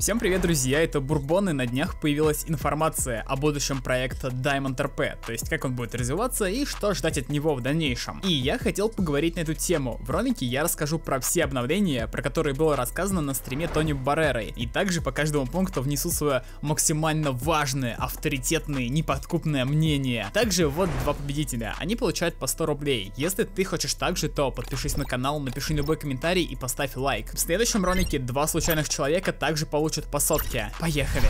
Всем привет, друзья, это Бурбон, и на днях появилась информация о будущем проекта diamond rp, то есть как он будет развиваться и что ждать от него в дальнейшем. И я хотел поговорить на эту тему. В ролике я расскажу про все обновления, про которые было рассказано на стриме Тони Барреры, и также по каждому пункту внесу свое максимально важное, авторитетное, неподкупное мнение. Также вот два победителя, они получают по 100 рублей. Если ты хочешь также, то подпишись на канал, напиши любой комментарий и поставь лайк. В следующем ролике два случайных человека также получат по сотке. Поехали!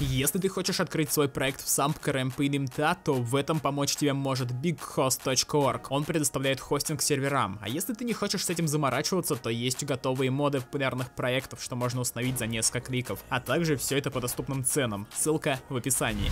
Если ты хочешь открыть свой проект в SAMP, CRMP или MTA, то в этом помочь тебе может bighost.org. Он предоставляет хостинг серверам. А если ты не хочешь с этим заморачиваться, то есть готовые моды популярных проектов, что можно установить за несколько кликов. А также все это по доступным ценам. Ссылка в описании.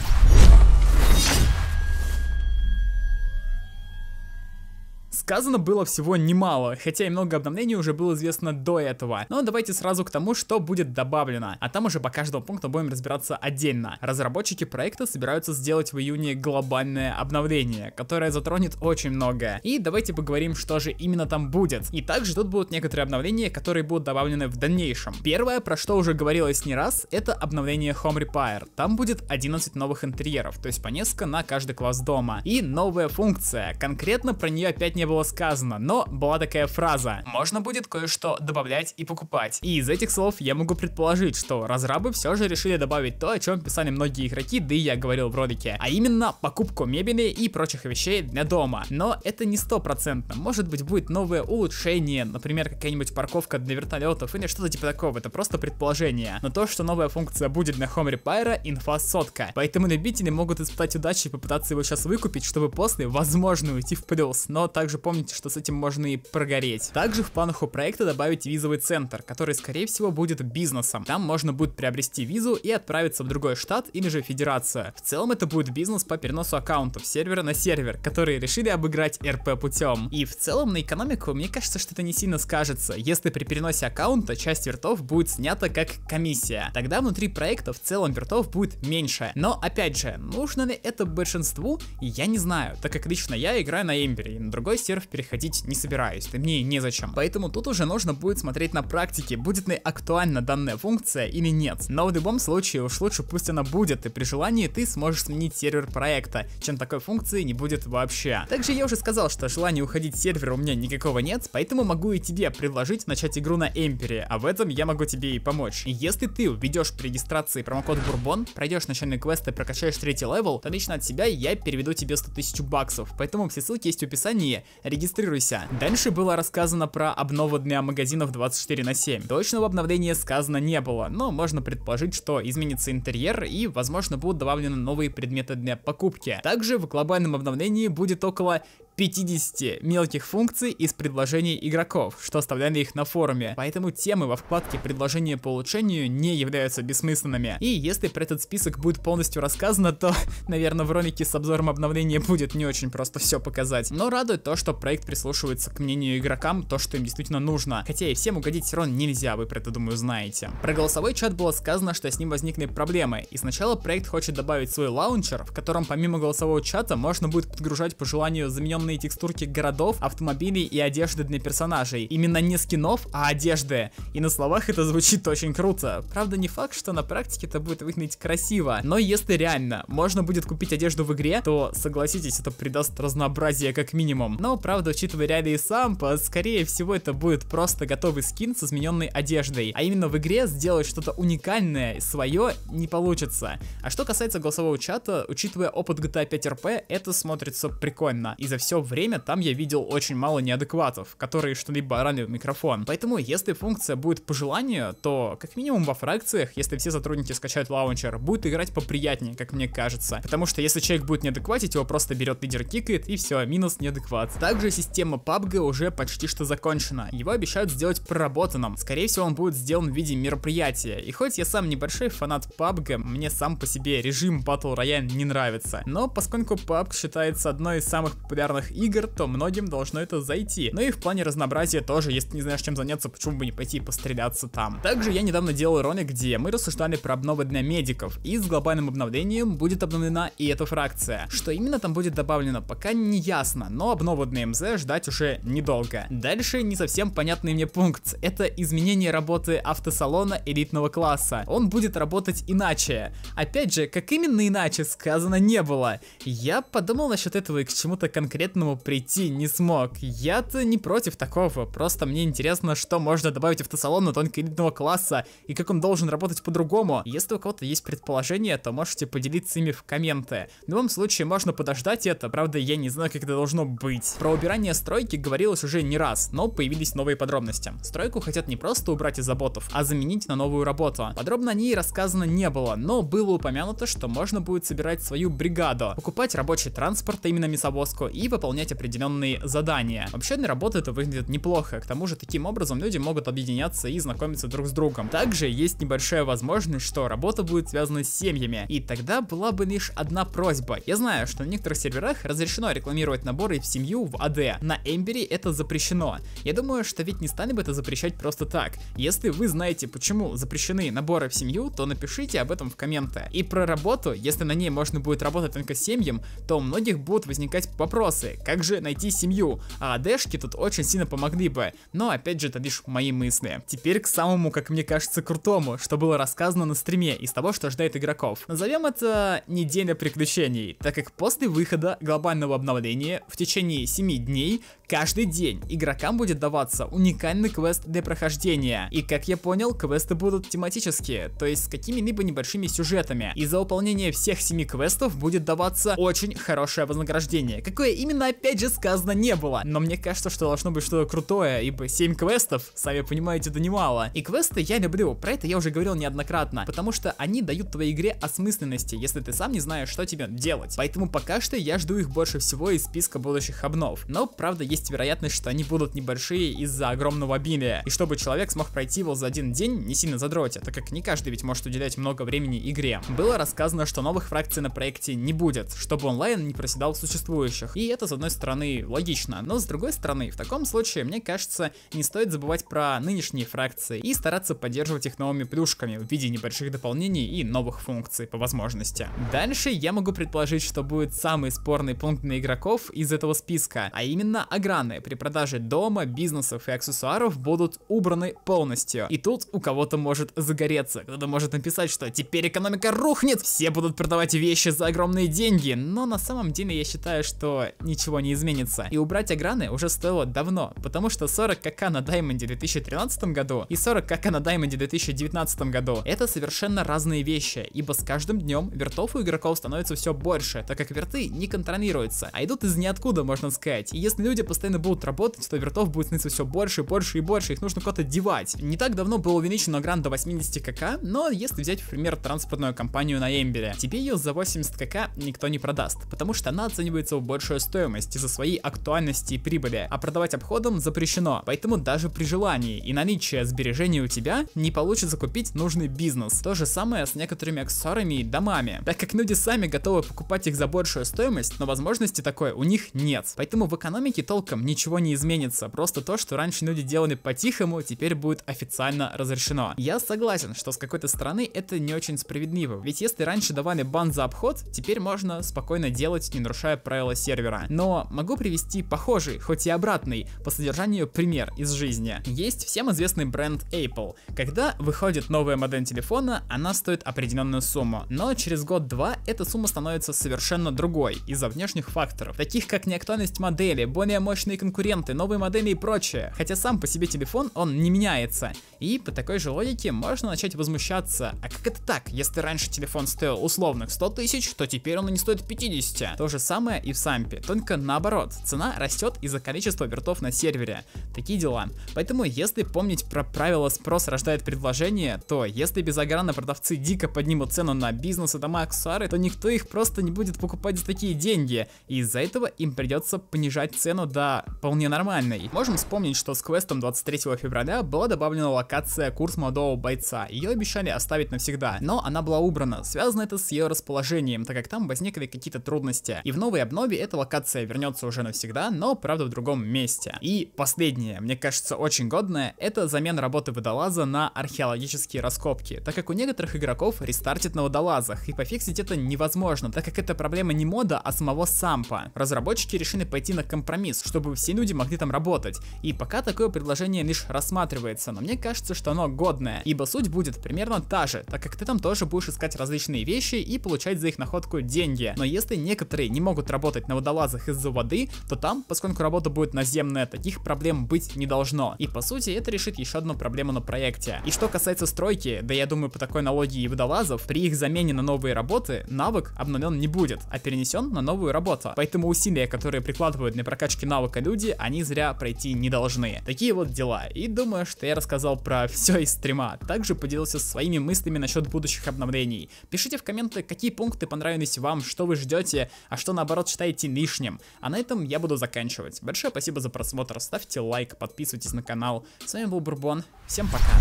Сказано было всего немало, хотя и много обновлений уже было известно до этого. Но давайте сразу к тому, что будет добавлено. А там уже по каждому пункту будем разбираться отдельно. Разработчики проекта собираются сделать в июне глобальное обновление, которое затронет очень многое. И давайте поговорим, что же именно там будет. И также тут будут некоторые обновления, которые будут добавлены в дальнейшем. Первое, про что уже говорилось не раз, это обновление Home Repair. Там будет 11 новых интерьеров, то есть по несколько на каждый класс дома. И новая функция. Конкретно про нее опять не было сказано, но была такая фраза: можно будет кое-что добавлять и покупать. И из этих слов я могу предположить, что разрабы все же решили добавить то, о чем писали многие игроки, да и я говорил в ролике, а именно покупку мебели и прочих вещей для дома. Но это не стопроцентно, может быть будет новое улучшение, например какая-нибудь парковка для вертолетов или что-то типа такого, это просто предположение. Но то, что новая функция будет на Home Repair, инфа сотка, поэтому любители могут испытать удачу и попытаться его сейчас выкупить, чтобы после возможно уйти в плюс, но также помните, что с этим можно и прогореть. Также в планах у проекта добавить визовый центр, который скорее всего будет бизнесом. Там можно будет приобрести визу и отправиться в другой штат или же федерацию. В целом это будет бизнес по переносу аккаунтов сервера на сервер, которые решили обыграть РП путем. И в целом на экономику мне кажется, что это не сильно скажется. Если при переносе аккаунта часть вертов будет снята как комиссия, тогда внутри проекта в целом вертов будет меньше. Но опять же, нужно ли это большинству, я не знаю, так как лично я играю на Эмперии, на другой сервер переходить не собираюсь, и мне незачем. Поэтому тут уже нужно будет смотреть на практике, будет ли актуальна данная функция или нет. Но в любом случае уж лучше пусть она будет, и при желании ты сможешь сменить сервер проекта, чем такой функции не будет вообще. Также я уже сказал, что желания уходить с сервера у меня никакого нет, поэтому могу и тебе предложить начать игру на Эмпере, а в этом я могу тебе и помочь. И если ты введешь при регистрации промокод Бурбон, пройдешь начальный квест и прокачаешь 3-й левел, то лично от себя я переведу тебе 100 тысяч баксов, поэтому все ссылки есть в описании. Регистрируйся. Дальше было рассказано про обнову для магазинов 24/7. Точного обновления сказано не было, но можно предположить, что изменится интерьер и, возможно, будут добавлены новые предметы для покупки. Также в глобальном обновлении будет около 50 мелких функций из предложений игроков, что оставляли их на форуме, поэтому темы во вкладке «Предложения по улучшению» не являются бессмысленными. И если про этот список будет полностью рассказано, то, наверное, в ролике с обзором обновления будет не очень просто все показать. Но радует то, что проект прислушивается к мнению игрокам, то, что им действительно нужно. Хотя и всем угодить все равно нельзя, вы про это, думаю, знаете. Про голосовой чат было сказано, что с ним возникли проблемы, и сначала проект хочет добавить свой лаунчер, в котором помимо голосового чата можно будет подгружать по желанию замененные текстурки городов, автомобилей и одежды для персонажей. Именно не скинов, а одежды. И на словах это звучит очень круто. Правда, не факт, что на практике это будет выглядеть красиво. Но если реально можно будет купить одежду в игре, то, согласитесь, это придаст разнообразие как минимум. Но, правда, учитывая реалии сампа, скорее всего, это будет просто готовый скин с измененной одеждой. А именно в игре сделать что-то уникальное, свое, не получится. А что касается голосового чата, учитывая опыт gta 5 rp, это смотрится прикольно. И за все время там я видел очень мало неадекватов, которые что-либо орали в микрофон. Поэтому, если функция будет по желанию, то, как минимум во фракциях, если все сотрудники скачают лаунчер, будет играть поприятнее, как мне кажется. Потому что, если человек будет неадекватить, его просто берет лидер, кикает, и все, минус неадекват. Также система PUBG уже почти что закончена. Его обещают сделать проработанным. Скорее всего, он будет сделан в виде мероприятия. И хоть я сам небольшой фанат PUBG, мне сам по себе режим Battle Royale не нравится. Но, поскольку PUBG считается одной из самых популярных самых игр, то многим должно это зайти. Ну и в плане разнообразия тоже, если не знаешь чем заняться, почему бы не пойти постреляться там. Также я недавно делал ролик, где мы рассуждали про обновы для медиков, и с глобальным обновлением будет обновлена и эта фракция. Что именно там будет добавлено, пока не ясно, но обнову для МЗ ждать уже недолго. Дальше не совсем понятный мне пункт, это изменение работы автосалона элитного класса. Он будет работать иначе. Опять же, как именно иначе, сказано не было. Я подумал насчет этого и к чему-то конкретному прийти не смог. Я-то не против такого, просто мне интересно, что можно добавить автосалону только элитного класса и как он должен работать по-другому. Если у кого-то есть предположения, то можете поделиться ими в комменты. В любом случае, можно подождать это, правда, я не знаю, как это должно быть. Про убирание стройки говорилось уже не раз, но появились новые подробности. Стройку хотят не просто убрать из-за ботов, а заменить на новую работу. Подробно о ней рассказано не было, но было упомянуто, что можно будет собирать свою бригаду, покупать рабочий транспорт, а именно мясовозку, и выполнять определенные задания. Вообще для работы это выглядит неплохо, к тому же таким образом люди могут объединяться и знакомиться друг с другом. Также есть небольшая возможность, что работа будет связана с семьями, и тогда была бы лишь одна просьба. Я знаю, что на некоторых серверах разрешено рекламировать наборы в семью в АД, на Эмпери это запрещено. Я думаю, что ведь не стали бы это запрещать просто так. Если вы знаете, почему запрещены наборы в семью, то напишите об этом в комменты. И про работу, если на ней можно будет работать только с семьям, то у многих будут возникать вопросы, как же найти семью, а АДшки тут очень сильно помогли бы, но опять же это лишь мои мысли. Теперь к самому, как мне кажется, крутому, что было рассказано на стриме из того, что ждает игроков. Назовем это неделя приключений, так как после выхода глобального обновления в течение 7 дней каждый день игрокам будет даваться уникальный квест для прохождения. И как я понял, квесты будут тематические, то есть с какими-либо небольшими сюжетами. И за выполнение всех 7 квестов будет даваться очень хорошее вознаграждение. Какое именно, опять же, сказано не было. Но мне кажется, что должно быть что-то крутое, ибо 7 квестов, сами понимаете, да немало. И квесты я люблю, про это я уже говорил неоднократно, потому что они дают твоей игре осмысленности, если ты сам не знаешь, что тебе делать. Поэтому пока что я жду их больше всего из списка будущих обнов. Но, правда, есть вероятность, что они будут небольшие из-за огромного обилия. И чтобы человек смог пройти его за один день, не сильно задротя, так как не каждый ведь может уделять много времени игре. Было рассказано, что новых фракций на проекте не будет, чтобы онлайн не проседал в существующих. И это, с одной стороны, логично, но с другой стороны, в таком случае, мне кажется, не стоит забывать про нынешние фракции и стараться поддерживать их новыми плюшками в виде небольших дополнений и новых функций по возможности. Дальше я могу предположить, что будет самый спорный пункт для игроков из этого списка, а именно ограны при продаже дома, бизнесов и аксессуаров будут убраны полностью. И тут у кого-то может загореться, кто-то может написать, что теперь экономика рухнет, все будут продавать вещи за огромные деньги, но на самом деле я считаю, что ничего не изменится. И убрать ограны уже стоило давно, потому что 40 000 на Даймонде в 2013 году и 40 000 на Даймонде в 2019 году это совершенно разные вещи, ибо с каждым днем вертов у игроков становится все больше, так как верты не контролируются, а идут из ниоткуда, можно сказать. И если люди постоянно будут работать, то вертов будет становиться все больше, больше и больше, их нужно куда-то девать. Не так давно был увеличен огран до 80 000, но если взять в пример транспортную компанию на Эмбере, тебе ее за 80 000 никто не продаст, потому что она оценивается в большую стоимость из-за своей актуальности и прибыли, а продавать обходом запрещено, поэтому даже при желании и наличии сбережений у тебя не получится купить нужный бизнес. То же самое с некоторыми аксессуарами и домами, так как люди сами готовы покупать их за большую стоимость, но возможности такой у них нет, поэтому в экономике толком ничего не изменится, просто то, что раньше люди делали по-тихому, теперь будет официально разрешено. Я согласен, что с какой-то стороны это не очень справедливо, ведь если раньше давали бан за обход, теперь можно спокойно делать, не нарушая правила сервера. Но могу привести похожий, хоть и обратный, по содержанию пример из жизни. Есть всем известный бренд Apple. Когда выходит новая модель телефона, она стоит определенную сумму, но через год-два эта сумма становится совершенно другой из-за внешних факторов, таких как неактуальность модели, более мощные конкуренты, новые модели и прочее. Хотя сам по себе телефон, он не меняется. И по такой же логике можно начать возмущаться. А как это так? Если раньше телефон стоил условных 100 000, то теперь он и не стоит 50 000. То же самое и в сампе, только наоборот. Цена растет из-за количества вертов на сервере. Такие дела. Поэтому если помнить про правило спрос рождает предложение, то если без ограна продавцы дико поднимут цену на бизнес и дома аксессуары, то никто их просто не будет покупать за такие деньги. И из-за этого им придется понижать цену до вполне нормальной. Можем вспомнить, что с квестом 23 февраля была добавлена локация «Курс молодого бойца». Ее обещали оставить навсегда, но она была убрана. Связано это с ее расположением, так как там возникли какие-то трудности. И в новой обнове эта локация информация вернется уже навсегда, но правда в другом месте. И последнее, мне кажется, очень годное, это замена работы водолаза на археологические раскопки, так как у некоторых игроков рестартит на водолазах, и пофиксить это невозможно, так как это проблема не мода, а самого сампа. Разработчики решили пойти на компромисс, чтобы все люди могли там работать, и пока такое предложение лишь рассматривается, но мне кажется, что оно годное, ибо суть будет примерно та же, так как ты там тоже будешь искать различные вещи и получать за их находку деньги. Но если некоторые не могут работать на водолазах из-за воды, то там, поскольку работа будет наземная, таких проблем быть не должно. И по сути это решит еще одну проблему на проекте. И что касается стройки, да я думаю, по такой аналогии и водолазов, при их замене на новые работы навык обновлен не будет, а перенесен на новую работу. Поэтому усилия, которые прикладывают на прокачки навыка люди, они зря пройти не должны. Такие вот дела. И думаю, что я рассказал про все из стрима. Также поделился своими мыслями насчет будущих обновлений. Пишите в комменты, какие пункты понравились вам, что вы ждете, а что наоборот считаете лишним. А на этом я буду заканчивать. Большое спасибо за просмотр, ставьте лайк, подписывайтесь на канал. С вами был Бурбон, всем пока.